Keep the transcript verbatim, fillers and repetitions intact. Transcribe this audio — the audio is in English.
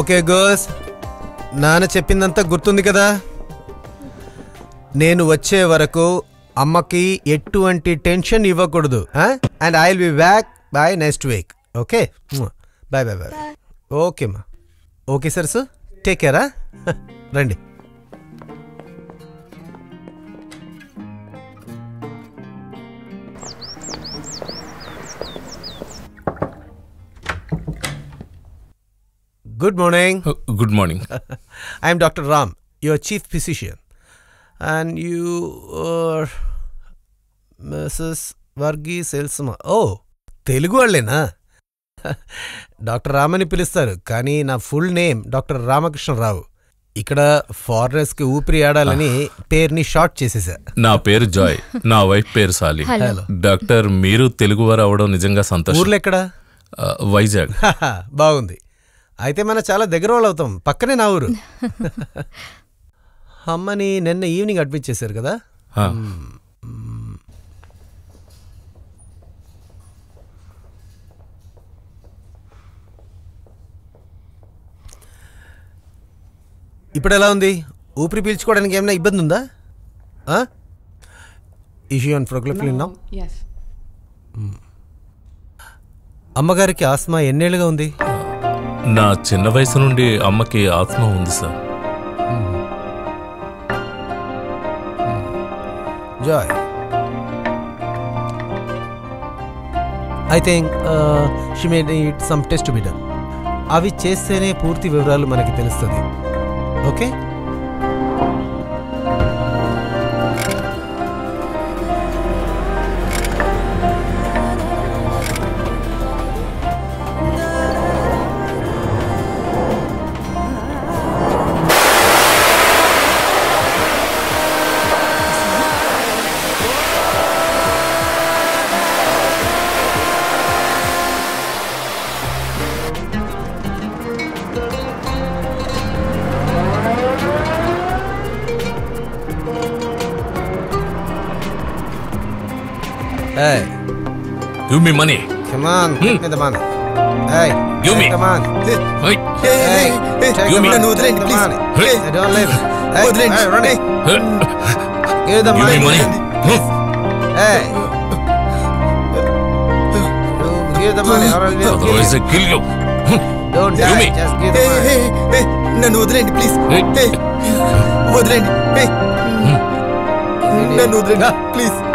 Okay girls, nanu cheppindanta gurtundi kada. Nenu vacche varaku ammaki ettuvanti tension ivvakudadu, huh? And I'll be back by next week. Okay? Bye bye bye. Okay ma. Okay sir, sir. Take care, huh? Randi. Good morning. Uh, good morning. I am Doctor Ram, your chief physician. And you are Missus Varghese Elsma. Oh, Telugu allena? Doctor Ramani Pillai, kani na full name Doctor Ramakrishna Rao. Ikkada foreigners ki upri adalani per ni short chesesa. Na per Joy, na wife per Sali. Hello. Doctor Meeru Telugu varu avadam nijanga santosham. Urlu ekkada? Vizag. Bagundi. అయితే మన చాలా దగ్గర వాళ్ళు అవుతాం, పక్కనే నా ఊరు. అమ్మని నిన్న ఈవినింగ్ అడ్మిట్ చేశారు కదా, ఇప్పుడు ఎలా ఉంది? ఊపిరి పీల్చుకోవడానికి ఏమైనా ఇబ్బంది ఉందా? ఇష్యూ ఆన్ ప్రోగ్లఫ్లిన్ విన్నాం. అమ్మగారికి ఆస్మా ఎన్నేళ్ళుగా ఉంది? నా చిన్న వయసు నుండి అమ్మకి ఆత్మ ఉంది sir. Joy, I think she may need some test to be done. అవి చేస్తేనే పూర్తి వివరాలు మనకి తెలుస్తుంది. Okay, give me money. Come on, give me the money. Hey, give me. Come on. Hey, hey, hey. Give me. No, drink, please. Hey, don't leave. Hey, drink. Hey, run it. Give the money. Give me money. Hey. Give the money. Otherwise, I kill you. Don't give me. Just give the money. Hey, hey, hey. No, drink, please. Hey, no, drink. Hey, no, drink, please.